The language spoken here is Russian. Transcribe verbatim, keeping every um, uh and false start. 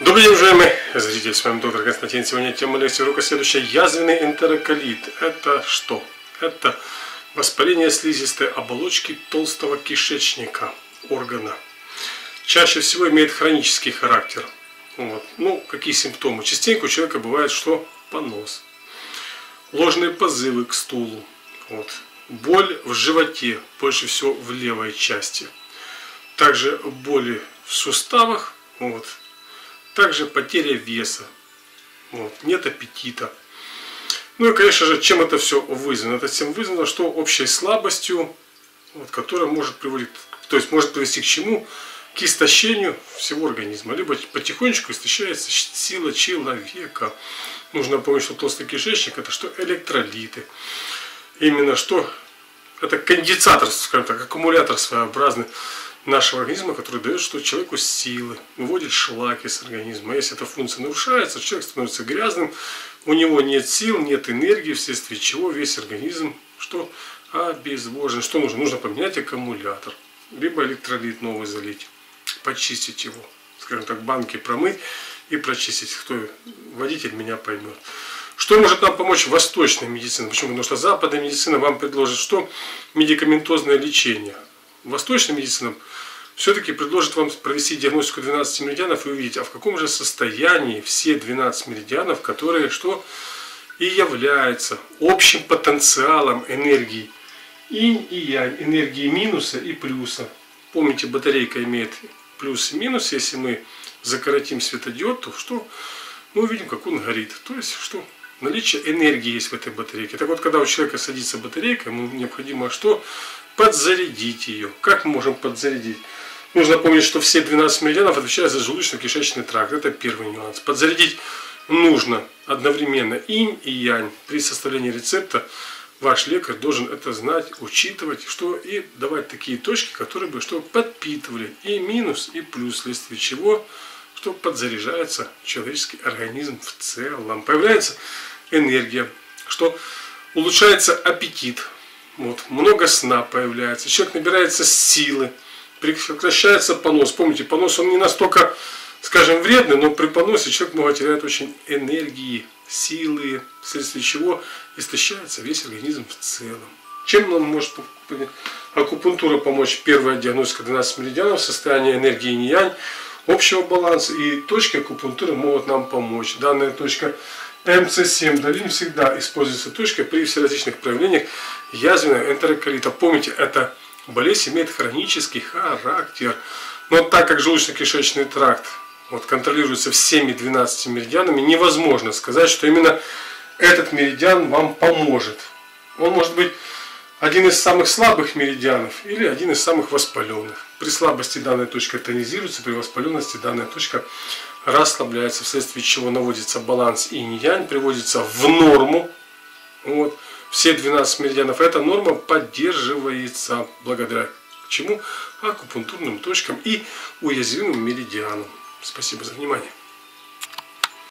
Добрый день, уважаемые зрители, с вами доктор Константин. Сегодня тема лекции урока следующая. Язвенный энтероколит. Это что? Это воспаление слизистой оболочки толстого кишечника, органа. Чаще всего имеет хронический характер. Вот. Ну, какие симптомы? Частенько у человека бывает, что понос, ложные позывы к стулу, вот. Боль в животе, больше всего в левой части. Также боли в суставах, вот. Также потеря веса, вот, нет аппетита. Ну и, конечно же, чем это все вызвано? Это всем вызвано, что общей слабостью, вот, которая может приводить, то есть может привести к чему? К истощению всего организма. Либо потихонечку истощается сила человека. Нужно помнить, что толстый кишечник — это что? Электролиты. Именно что? Это конденсатор, скажем так, аккумулятор своеобразный нашего организма, который дает что человеку силы, выводит шлаки с организма. Если эта функция нарушается, человек становится грязным, у него нет сил, нет энергии, вследствие чего весь организм что обезвожен. Что нужно? Нужно поменять аккумулятор, либо электролит новый залить, почистить его, скажем так, банки промыть и прочистить. Кто водитель, меня поймет. Что может нам помочь восточная медицина? Почему? Потому что западная медицина вам предложит что? Медикаментозное лечение. Восточная медицина все-таки предложит вам провести диагностику двенадцати меридианов и увидеть, а в каком же состоянии все двенадцать меридианов, которые что и являются общим потенциалом энергии инь и янь, энергии минуса и плюса. Помните, батарейка имеет плюс и минус. Если мы закоротим светодиод, то что мы увидим, как он горит. То есть что наличие энергии есть в этой батарейке. Так вот, когда у человека садится батарейка, ему необходимо что? Подзарядить ее. Как мы можем подзарядить? Нужно помнить, что все двенадцать меридианов отвечают за желудочно-кишечный тракт. Это первый нюанс. Подзарядить нужно одновременно инь и янь. При составлении рецепта ваш лекарь должен это знать, учитывать, что и давать такие точки, которые бы что подпитывали и минус, и плюс, вследствие чего что подзаряжается человеческий организм в целом. Появляется энергия, что улучшается аппетит. Вот, много сна появляется, человек набирается силы, прекращается понос. Помните, понос он не настолько, скажем, вредный, но при поносе человек много теряет очень энергии, силы, вследствие чего истощается весь организм в целом. Чем нам может акупунктура помочь? Первая диагностика двенадцати меридианов, состояние энергии инь-янь, общего баланса, и точки акупунктуры могут нам помочь. Данная точка эм эс семь долин всегда используется точкой при всеразличных проявлениях язвенного энтероколита. Помните, эта болезнь имеет хронический характер. Но так как желудочно-кишечный тракт вот, контролируется всеми двенадцатью меридианами, невозможно сказать, что именно этот меридиан вам поможет. Он может быть один из самых слабых меридианов или один из самых воспаленных. При слабости данная точка тонизируется, при воспаленности данная точка расслабляется, вследствие чего наводится баланс инь-янь, приводится в норму. Вот. Все двенадцать меридианов. Эта норма поддерживается благодаря чему? Акупунктурным точкам и уязвимым меридианам. Спасибо за внимание.